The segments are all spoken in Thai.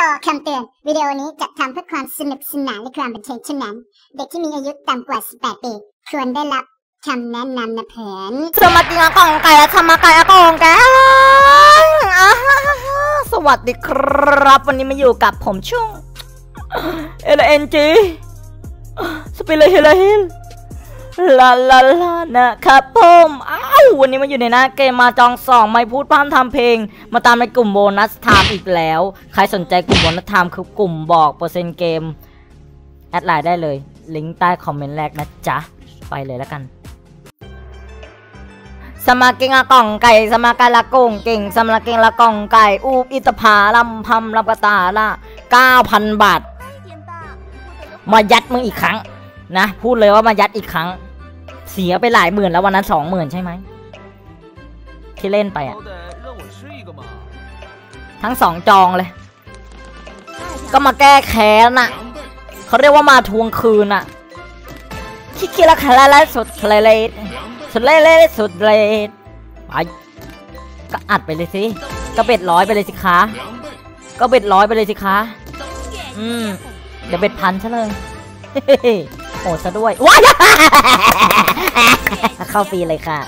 ต่อคำเตือนวิดีโอนี้จัดทำเพื่อความสนุกสนานและความบันเทิงเท่านั้นเด็กที่มีอายุต่ำกว่า18ปีควรได้รับคำแนะนำนะเพื่อนสวัสดีกองไก่และธรรมกายกองไก่สวัสดีครับวันนี้มาอยู่กับผมช่วง LNG สปิเลฮิลลาลาลานะครับผมวันนี้มาอยู่ในหน้าเกมมาจอง2ไม่พูดพร่ำทำเพลงมาตามในกลุ่มโบนัสไทม์อีกแล้วใครสนใจกลุ่มโบนัสไทม์คือกลุ่มบอกเปอร์เซ็นต์เกมแอดไลน์ได้เลยลิงก์ใต้คอมเมนต์แรกนะจ๊ะไปเลยแล้วกันสมาเกงกล่องไก่สมาการละกงเก่งสมาเกงละกล่องไก่อูบอิตภาลำพำลำกระตาละ9,000 บาทมายัดมึงอีกครั้งนะพูดเลยว่ามายัดอีกครั้งเสียไปหลายหมื่นแล้ววันนั้น20,000ใช่ไหมที่เล่นไปอ่ะทั้ง2จองเลยก็มาแก้แค้นน่ะเขาเรียกว่ามาทวงคืนน่ะขี้เกียจละไล่สุดไล่ไปก็อัดไปเลยสิก็เบ็ด100ไปเลยสิคะก็เบ็ด100ไปเลยสิคะเดี๋ยวเบ็ด1,000ซะเลยโอ้ซะด้วยว้าเข้าฟรีเลยค่ะ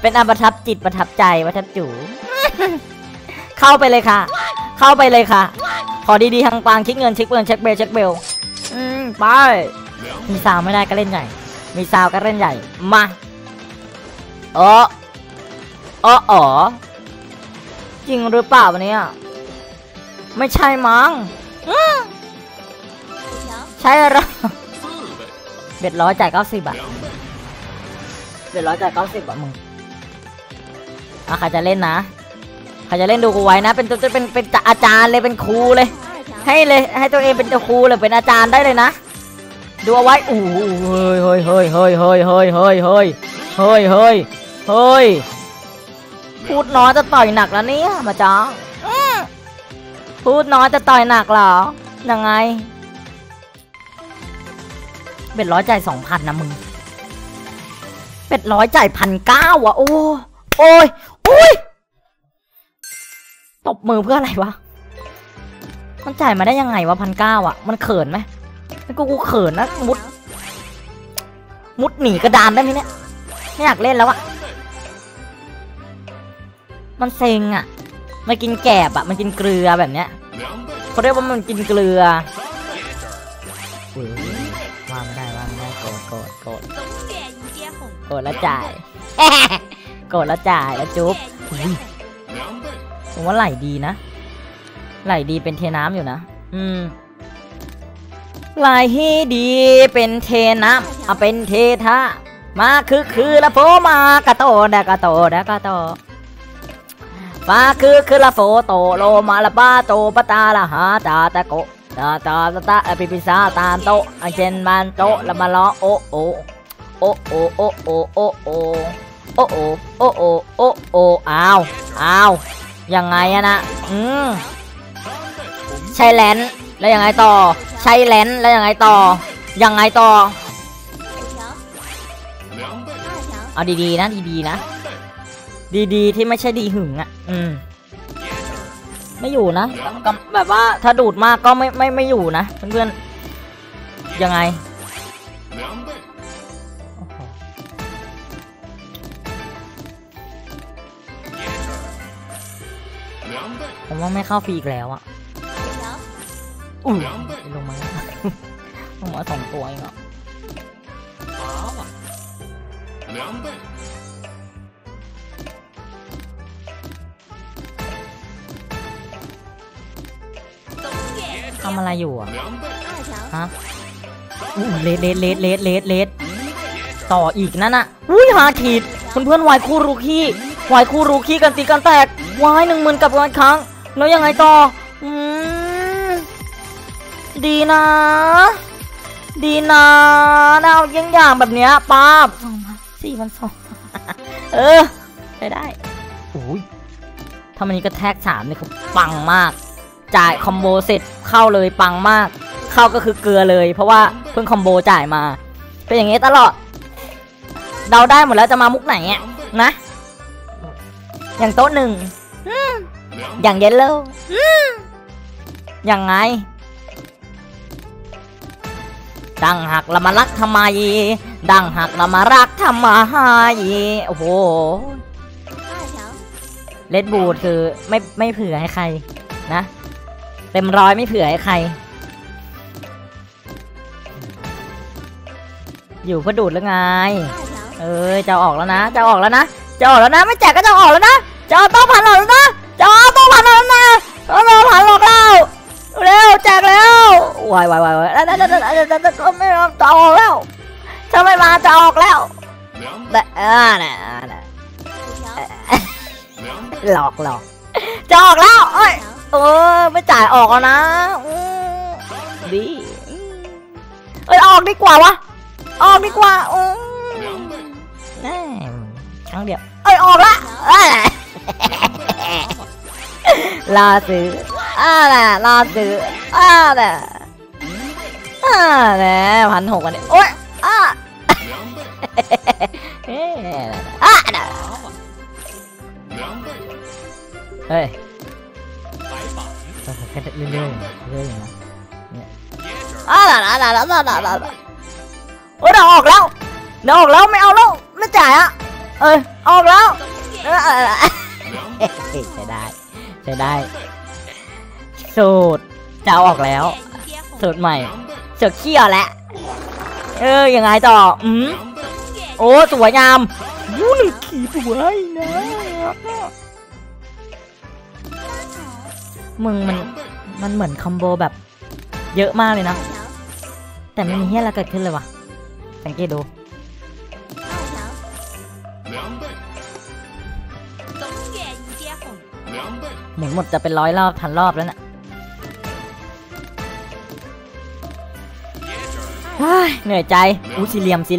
เป็นอาประทับจิตประทับใจประทับจู๋เข้าไปเลยค่ะเข้าไปเลยค่ะขอดีๆทางปางคิดเงินเช็คเงินเช็คเบลเช็คเบลไปมีซาวไม่ได้ก็เล่นใหญ่มีซาวก็เล่นใหญ่มาอ๋อจริงหรือเปล่าวันนี้ไม่ใช่มั้งใช่หรอเบ็ด100จ่าย90อะเบ็ด100จ่าย90อะมึงใครจะเล่นนะใครจะเล่นดูกูไว้นะเป็นตัวเป็นอาจารย์เลยเป็นครูเลยให้เลยให้ตัวเองเป็นครูเลยเป็นอาจารย์ได้เลยนะดูเอาไว้โอ้ยเฮ้ยพูดน้อยจะต่อยหนักแล้วเนี่ยมาจ้าพูดน้อยจะต่อยหนักเหรอยังไงเป็ด100จ่าย 2,000 นะมึงเป็ด100จ่าย 1,900 ว่ะโอ้ยตบมือเพื่ออะไรวะมันจ่ายมาได้ยังไงวะ 1,900 อ่ะมันเขินไหมกูเขินนะมุดหนีกระดานได้ไหมเนี่ยไม่อยากเล่นแล้วอ่ะมันเซ็งอ่ะมันกินแกบอ่ะมันกินเกลือแบบเนี้ยเขาเรียกว่ามันกินเกลือว่าไม่ได้โกรธแล้วจ่ายโกรธแล้วจ่ายแล้วจุ๊บผมว่าไหลดีนะไหลดีเป็นเทน้ำอยู่นะไหลดีเป็นเทน้ำเป็นเทท่ามาคือละโฟมากระโตดกระโตดกระโตมาคือละโฟโตโลมาละบ้าโตปตาละหาตาตะโกตาปิปิซาตาโตอันเชนมันโตละมาล้อโอ้อ้าวยังไงอะนะใช่แลนแล้วยังไงต่อใช่แลนแล้วยังไงต่อเอาดีๆนะดีๆที่ไม่ใช่ดีหึงอะไม่อยู่นะแบบว่าถ้าดูดมากก็ไม่อยู่นะเพื่อนๆยังไงผมว่าไม่เข้าฟรีอีกแล้วอ่ะลงมา2 ตัวเองอ่ะทำอะไรอยู่อ่ะฮะเลดต่ออีกนั่นอ่ะอุ้ย5 ขีดเพื่อนวายคู่รูขี้กันตีกันแตกวาย 10,000 กับ100ครั้งแล้วยังไงต่อดีนะน่าเอาอย่างแบบเนี้ยป้าบ 2,000 4,200 ได้อุ้ยถ้ามันนี้ก็แทก3นี่คือปังมากจ่ายคอมโบเสร็จเข้าเลยปังมากเข้าก็คือเกลือเลยเพราะว่าเพิ่งคอมโบจ่ายมาเป็นอย่างงี้ตลอดเดาได้หมดแล้วจะมามุกไหนอ่ะนะอย่างโต๊ะหนึ่ง อย่างเยลโล่อย่างไงดังหักละมารักทำไมดังหักละมารักทำไมโอ้โหเลดบูดคือไม่เผื่อให้ใครนะเต็มร้อยไม่เผื่อให้ใครอยู่เพื่อดูดแล้วไงเออจะออกแล้วนะจะออกแล้วนะจะออกแล้วนะไม่แจกก็จะออกแล้วนะจะเอาต้องผ่านหลอกแล้วนะจะเอาต้องผ่านหลอกแล้วนะเอาเราผ่านหลอกแล้วเร็วแจกแล้ววายไม่เอาจะออกแล้วถ้าไม่มาจะออกแล้วแต่น่ะหลอกจะออกแล้วเอ้ยเออไม่จ่ายออกแล้วนะดีเอ้ยออกดีกว่าวะออกดีกว่าโอ้นี่ครั้งเดียวเอ้ยออกละรอซื้อน่ะรอซื้อน่ะน่ะ1,600วันนี้โอ๊ยน่ะเฮ้ยเรื่อยนะเนี่ยน่ะโอ้ยออกแล้วออกแล้วไม่เอาแล้วไม่จ่ายอ่ะเออออกแล้วใช้ได้สูตรจะออกแล้วสูตรใหม่สูตรเขี้ยวแหละเออยังไงต่อโอ้สวยงามวู้หนึ่งขีดสวยนะมึงมันเหมือนคอมโบแบบเยอะมากเลยนะแต่ไม่มีเหี้ยอะไรเกิดขึ้นเลยวะสังเกตดูหมุนหมดจะเป็น100รอบพันรอบแล้วน่ะเหนื่อยใจอู้สี่เหลี่ยมเครี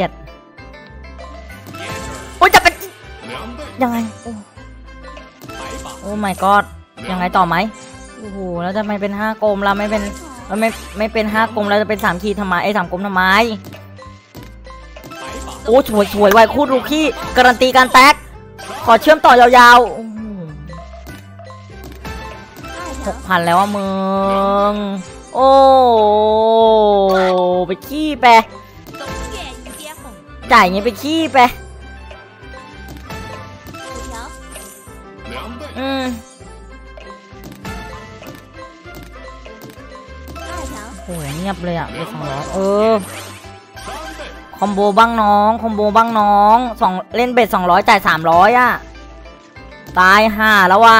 ยดโอ้จะเป็นยังไงโอ้ my god ยังไงต่อไหมโอ้โหแล้วจะไม่เป็น5กลมแล้วไม่เป็น5กลมแล้วจะเป็น3ขีดทำไมไอ้3กลมทำไมโอ้สวยไวคู่ลูกี้การันตีการแตกขอเชื่อมต่อยาวๆ 6,000 แล้วมึงโอ้ไปขี้ไปจ่ายเงี้ยไปขี้ไปโอ้ยเงียบเลยอ่ะเลข200เออคอมโบบ้างน้อง2เล่นเบ็ด200จ่าย300อ่ะตายห่าแล้ววะ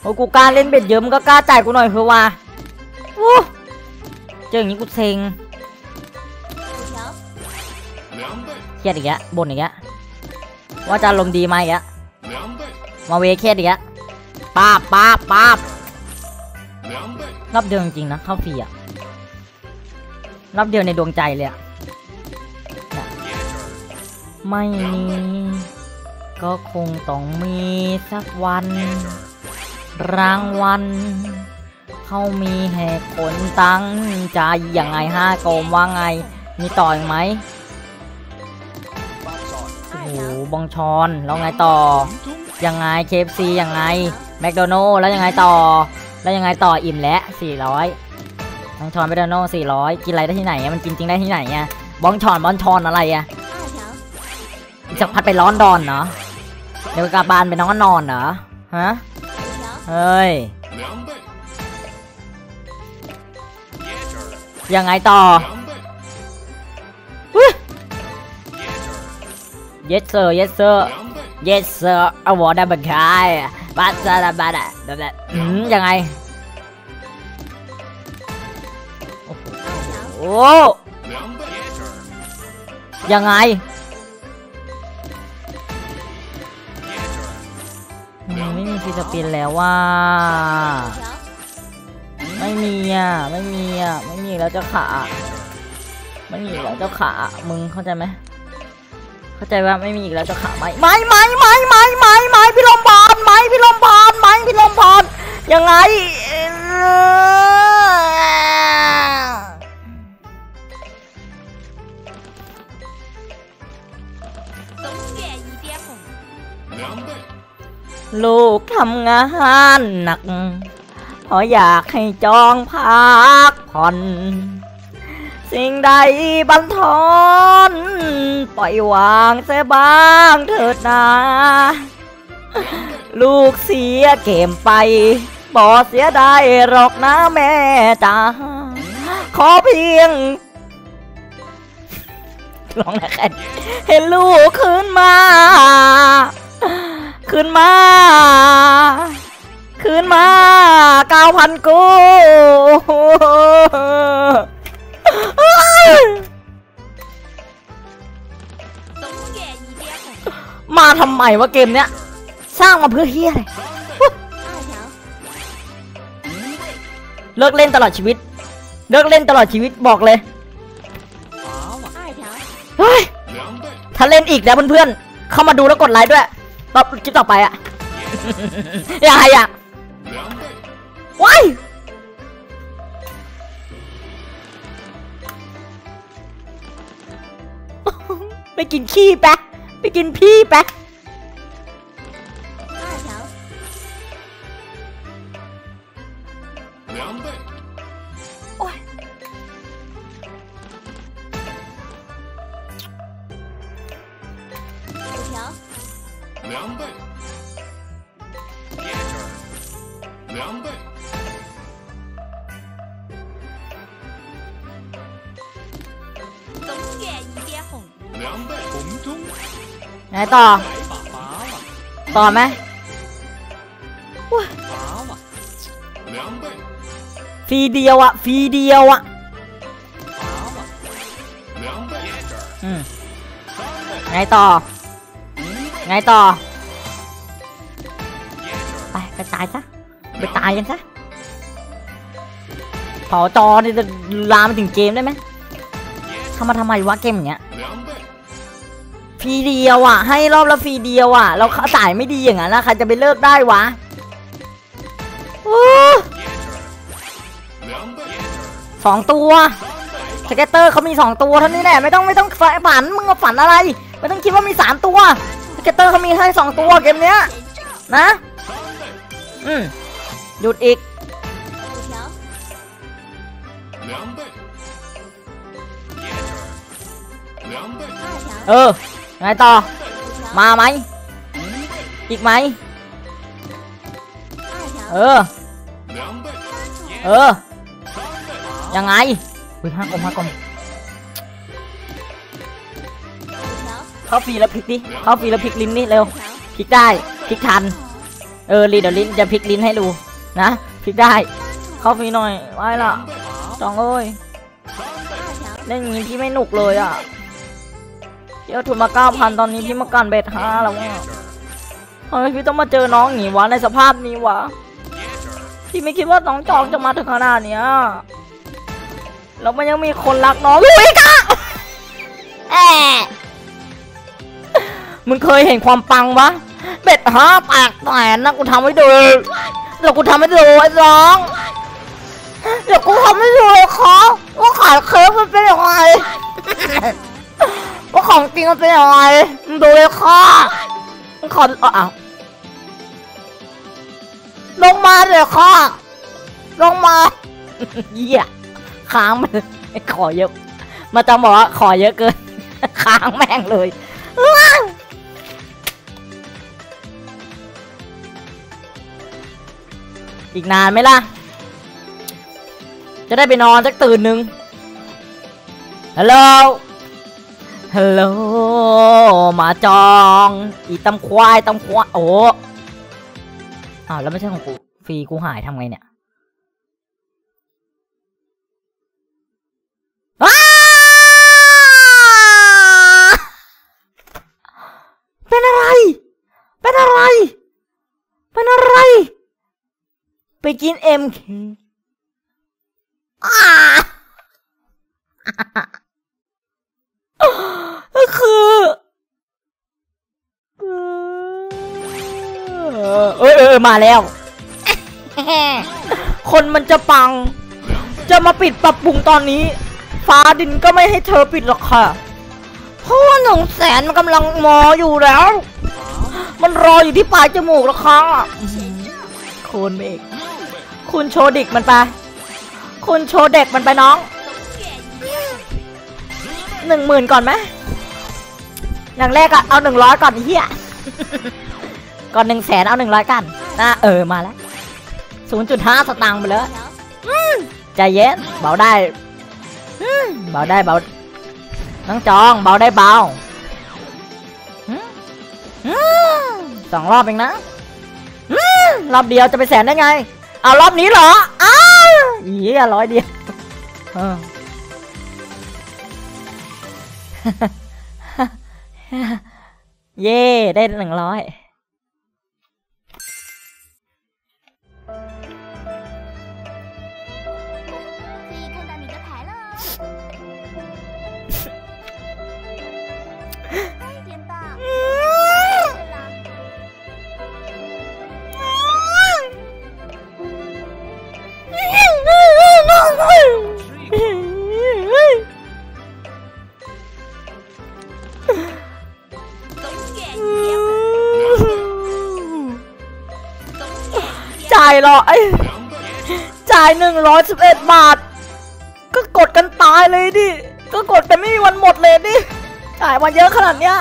โอ้กูกล้าเล่นเบ็ดเยอะมึงก็กล้าจ่ายกูหน่อยเถอะวะเจออย่างนี้กูเซ็งเครียดอีกแล้วบ่นอีกแล้วว่าจะลมดีไหมอีกแล้วมาเวเครียดอีกแล้วป๊าบรอบเดียวจริงๆนะเข้าฟรีอะรอบเดียวในดวงใจเลยอะไม่มีก็คงต้องมีสักวันรางวัลเขามีเหตุผลตั้งใจอย่างไงห้ากลมว่าไงมีต่ออีกไหมโอ้โหบองชอนแล้วไงต่อยังไง KFC ยังไงแมคโดนัลด์แล้วยังไงต่ออิ่มแล้ว400บองชอนไปเดนโน่400กินอะไรได้ที่ไหนมันกินจริงได้ที่ไหนอ่ะบองชอนอะไรอ่ะจักพัดไปร้อนดอนเนาะเดี๋ยวกลับบ้านไปน้องนอนเหรอฮะเฮ้ยยังไงต่อเยสเซอร์เอาวอได้บังคัยบัตซาดาบัตอะแบบยังไงโอ้ยังไงไม่มีฟีสปินแล้วว่าไม่มีแล้วเจ้าขาไม่มีแล้วเจ้าขามึงเข้าใจไหมเข้าใจว่าไม่มีอีกแล้วเจ้าขาไม่พี่ลมบอลพี่ลมบอลยังไง ลูกทำงานหนักเพราะอยากให้จองพักผ่อนสิ่งใดบันทอนปล่อยวางเสียบ้างเถิดนาลูกเสียเกมไปบ่เสียดายหรอกนะแม่จ๋าขอเพียงร้องนะแค่เห็นลูกขึ้นมา9,000กูมาทำไมวะเกมเนี้ยสร้างมาเพื่อเฮียเลยเลิกเล่นตลอดชีวิตบอกเลยเฮ้ยถ้าเล่นอีกแล้วเพื่อนๆเข้ามาดูแล้วกดไลค์ด้วยตอบคลิปต่อไปอะอย่าว้ายไปกินขี้แป๊ะไปกินพี่แป๊ะไหนต่อไหมฟรีเดียวอะไงต่อไปตายซะไปตายกันซะเผาจอนี่จะลามไปถึงเกมได้ไหมทำมาทำไมวะเกมอย่างเงี้ยฟรีเดียวอ่ะให้รอบละฟรีเดียวอ่ะเราสายไม่ดีอย่างนั้นนะใครจะไปเลิกได้วะ2 ตัวสเก็ตเตอร์เขามี2 ตัวเท่านี้แหละไม่ต้องฝันมึงฝันอะไรไม่ต้องคิดว่ามี3 ตัวสเก็ตเตอร์เขามีให้2 ตัวเกมเนี้ยนะหยุดอีกไงต่อมาไหมอีกไหมยังไงอุ้ยห้ากลมเข้าฟรีแล้วพลิกดิเข้าฟรีแล้วพลิกลิ้นนี่เร็วพลิกได้พลิกทันรีเดี๋ยวลิ้นจะพลิกลิ้นให้ดูนะพลิกได้เข้าฟรีหน่อยไว้ละจองเอ้ยเล่นอย่างนี้พี่ไม่หนุกเลยอ่ะเดี๋ยวทุนมา 9,000 ตอนนี้พี่มากันเบ็ด5แล้วว่าเฮ้ยพี่ต้องมาเจอน้องหนีวะในสภาพนี้วะพี่ไม่คิดว่าน้องจอกจะมาถึงขนาดเนี้ยแล้วมันยังมีคนรักน้องอยู่อีกอ่ะมึงเคยเห็นความปังปะเบ็ด5ปากแตกนะกูทำให้ดูแล้วกูทำให้ดูไอ้น้องเดี๋ยวกูทำให้ดูเขาว่าขายเคิร์ฟมันเป็นยังไงว่าของจริงมันเป็นยังไงมึงดูเลยค่ะมึงขอลงมาเลยค่ะลงมาเหี้ยค้างมันขอเยอะมาจังบอกว่าขอเยอะเกินค้างแม่งเลยอีกนานไหมล่ะจะได้ไปนอนสักตื่นหนึ่งฮัลโหลมาจองอีตำควายโอ้อ้าวแล้วไม่ใช่ของกูฟรีกูหายทำไงเนี่ยเป็นอะไรไปกินMKมาแล้วคนมันจะปังจะมาปิดปรับปรุงตอนนี้ฟ้าดินก็ไม่ให้เธอปิดหรอกค่ะเพราะว่า 100,000 มันกำลังมออยู่แล้ว มันรออยู่ที่ปลายจมูกแล้วค่ะคุณเบกคุณโชว์เด็กมันไปคุณโชว์เด็กมันไปน้อง10,000ก่อนไหมอย่างแรกอะเอา100ก่อนเฮียก่อน100,000เอา100กันนะมาแล้ว 0.5 สตางค์ไปเลยใจเย็นเบาได้เบาได้เบาน้องจองเบาได้เบา2รอบเองนะรอบเดียวจะไป100,000ได้ไงเอารอบนี้เหรออ้าวอี๋ร้อยเดียวเย่ได้100จ่าย111 บาทก็กดกันตายเลยดิก็กดแต่ไม่มีวันหมดเลยดิจ่ายมาเยอะขนาดเนี้ย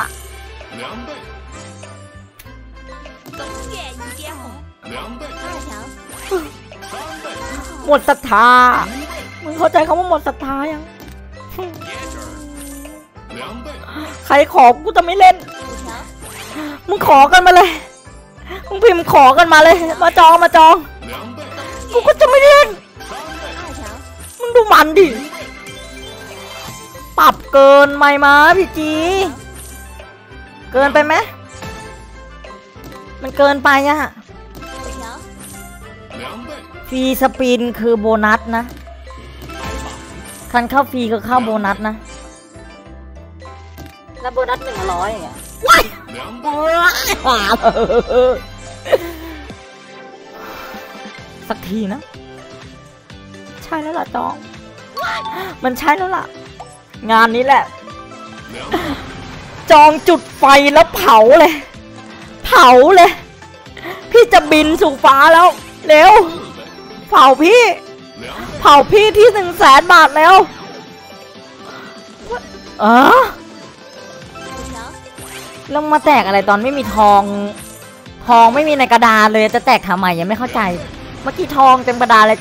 หมดศรัทธามึงเข้าใจคำว่าหมดศรัทธายังใครขอกูจะไม่เล่นมึงขอกันมาเลยมึงพิมพ์ขอกันมาเลยมาจองมาจองกูก็จะไม่เล่นมึงดูมันดิปรับเกินไหมมาพี่จีเกินไปไหมมันเกินไปอะฟรีสปินคือโบนัสนะคันเข้าฟรีก็เข้าโบนัสนะแล้วโบนัส100อย่างเงี้ยสักทีนะใช่แล้วล่ะจองมันใช่แล้วล่ะงานนี้แหละจองจุดไฟแล้วเผาเลยเผาเลยพี่จะบินสู่ฟ้าแล้วเร็วเผาพี่เผาพี่ที่100,000 บาทแล้วแล้วมาแตกอะไรตอนไม่มีทองไม่มีในกระดาษเลยจะแตกทำไมยังไม่เข้าใจเมื่อกี้ทองเต็มกระดาษเลย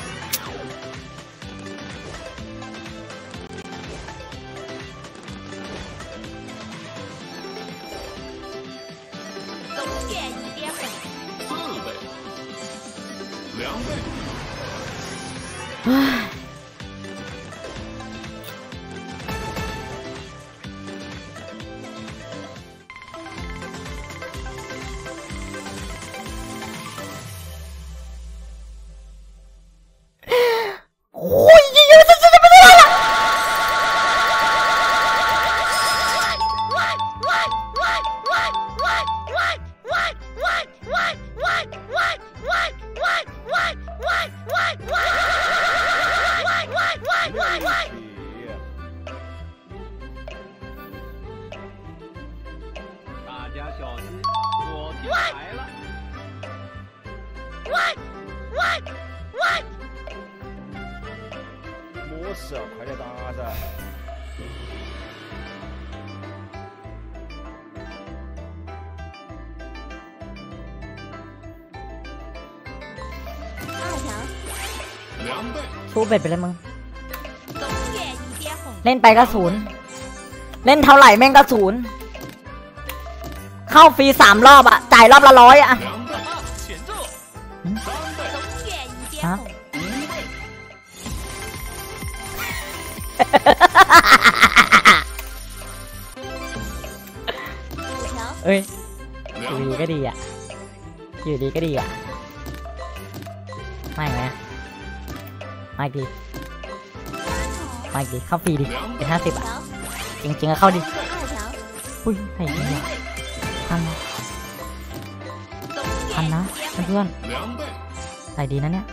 เบ็ดไปเลยมึงเล่นไปก็ศูนย์เล่นเท่าไหร่แม่งก็ศูนย์เข้าฟรี3 รอบอะจ่ายรอบละ100อะเอ้ยอยู่ดีก็ดีอะอยู่ดีก็ดีอะไม่ไงไม่ดีเข้าฟรีดิเป็น50อะจริงๆก็เข้าดิอุ้ยให้เยอะพันนะเพื่อนๆใส่ดีนะเนี่ย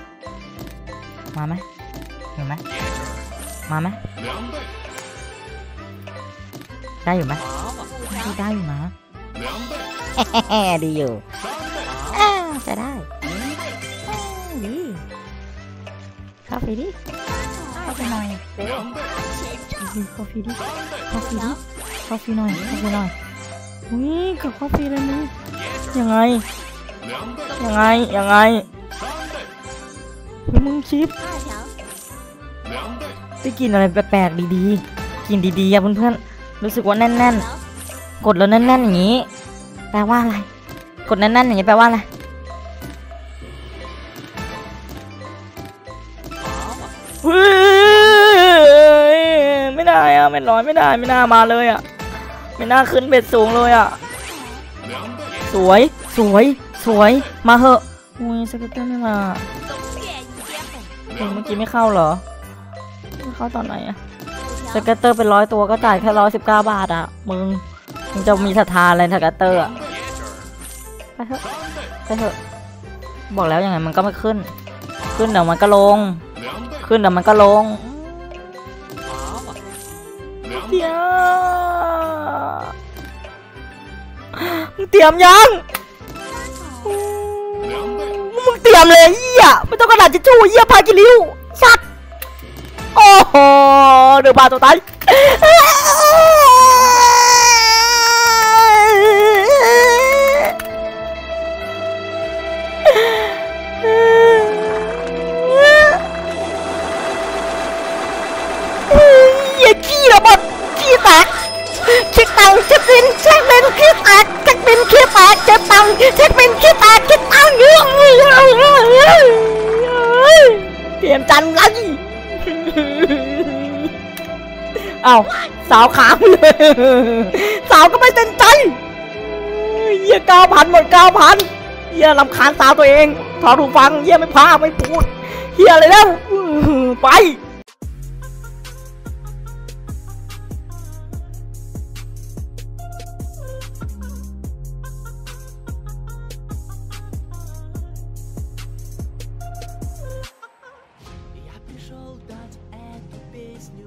มาไหมเห็นไหมมาไหมได้อยู่ไหมได้อยู่นะ ดีอยู่จะได้ดีเข้าไปดิเข้าไปหน่อยเข้าไปดิเข้าไปดิเข้าไปหน่อยเข้าไปหน่อยอุ้ยกับเข้าไปเลยนี่ยังไงยังไงยังไงมึงชิปไปกินอะไรแปลกๆดีๆกินดีๆอ่ะเพื่อนๆรู้สึกว่าแน่นๆกดแล้วแน่นๆอย่างนี้แปลว่าอะไรกดแน่นๆอย่างนี้แปลว่าอะไรไม่ได้อ่ะไม่ร้อยไม่ได้ไม่น่ามาเลยอ่ะไม่น่าขึ้นเบ็ดสูงเลยอ่ะสวยสวยสวยมาเหอะอุ้ยสเก็ตเตอร์ไม่มาเมื่อกี้ไม่เข้าเหรอไม่เข้าตอนไหนอะสเก็ตเตอร์เป็น100ตัวก็จ่ายแค่119 บาทอะมึงจะมีศรัทธาอะไรสเก็ตเตอร์อะไปเถอะไปเถอะบอกแล้วยังไงมันก็ไม่ขึ้นขึ้นเดี๋ยวมันก็ลงขึ้นเดี๋ยวมันก็ลงเตี้ยมึงเตรียมยังมึงเตรียมเลยเหี้ยไม่ต้องกระดาษทิชชู่เหี้ยพากิริ้วชัดโอ้โหเดือบาตัวตายอย่าขี้ระบดขี้แตกเช็คตังเช็คบินเช็คบินขี้แตกเช็คบินขี้แตกเช็คตังเช็คบินขี้แตกเช็คตังเตรียมจันกันเอาสาวขาวเลยสาวก็ไม่เต็มใจเยี่ย 9,000 หมด 9,000 เยี่ยลำคาญสาวตัวเองถอดหูฟังเยี่ยไม่พาไม่พูดเยี่ยเลยแล้วไป